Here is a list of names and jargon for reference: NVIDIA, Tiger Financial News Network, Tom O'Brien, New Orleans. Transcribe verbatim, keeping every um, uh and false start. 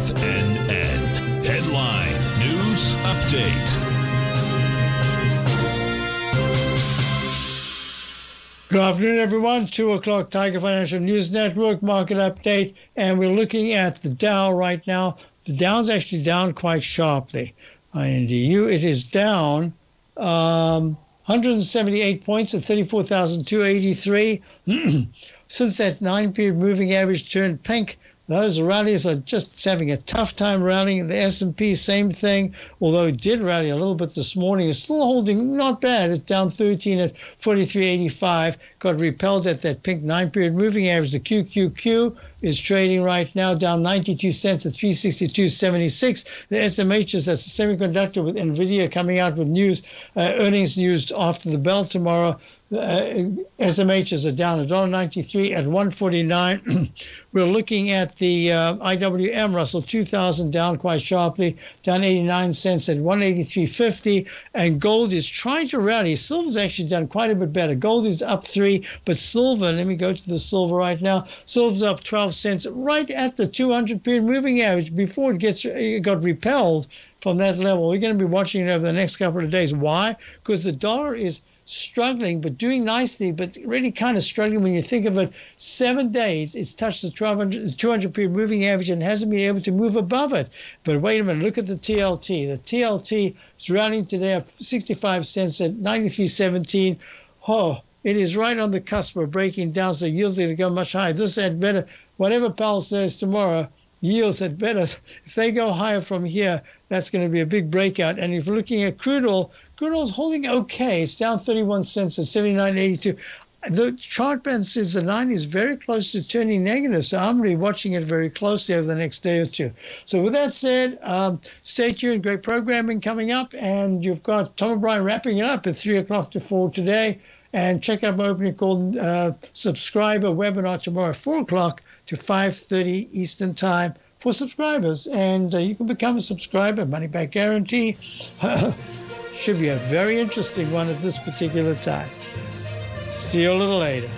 F N N. Headline News Update. Good afternoon, everyone. two o'clock, Tiger Financial News Network market update. And we're looking at the Dow right now. The Dow's actually down quite sharply. I N D U, it is down um, one hundred seventy-eight points at thirty-four thousand two hundred eighty-three. Since that nine-period moving average turned pink, those rallies are just having a tough time rallying. The S and P, same thing, although it did rally a little bit this morning. It's still holding not bad. It's down thirteen at forty-three eighty-five. Got repelled at that pink nine-period moving average. The Q Q Q is trading right now down ninety-two cents at three sixty-two seventy-six. The S M H, that's the semiconductor with NVIDIA coming out with news, uh, earnings news after the bell tomorrow. Uh, S M Hs are down one dollar ninety-three at one forty-nine. We're looking at the uh, I W M Russell two thousand down quite sharply, down eighty-nine cents at one eighty-three fifty. And gold is trying to rally. Silver's actually done quite a bit better. Gold is up three, but silver, let me go to the silver right now. Silver's up twelve cents right at the two hundred period moving average before it gets it got repelled from that level. We're going to be watching it over the next couple of days. Why? Because the dollar is struggling, but doing nicely, but really kind of struggling when you think of it. Seven days, it's touched the two hundred period moving average and hasn't been able to move above it. But wait a minute, look at the T L T. The T L T is rallying today up sixty-five cents at ninety-three seventeen. Oh, it is right on the cusp of breaking down, so yields are going to go much higher. This had better, whatever Powell says tomorrow, yields had better, if they go higher from here, that's going to be a big breakout. And if you're looking at crude oil, crude oil's holding okay. It's down thirty-one cents at seventy-nine eighty-two. The chart band says the line is very close to turning negative, so I'm really watching it very closely over the next day or two. So with that said, um, stay tuned. Great programming coming up, and you've got Tom O'Brien wrapping it up at three o'clock to four today. And check out my opening call uh, subscriber webinar tomorrow at four o'clock to five thirty Eastern Time for subscribers. And uh, you can become a subscriber, money back guarantee. Should be a very interesting one at this particular time. See you a little later.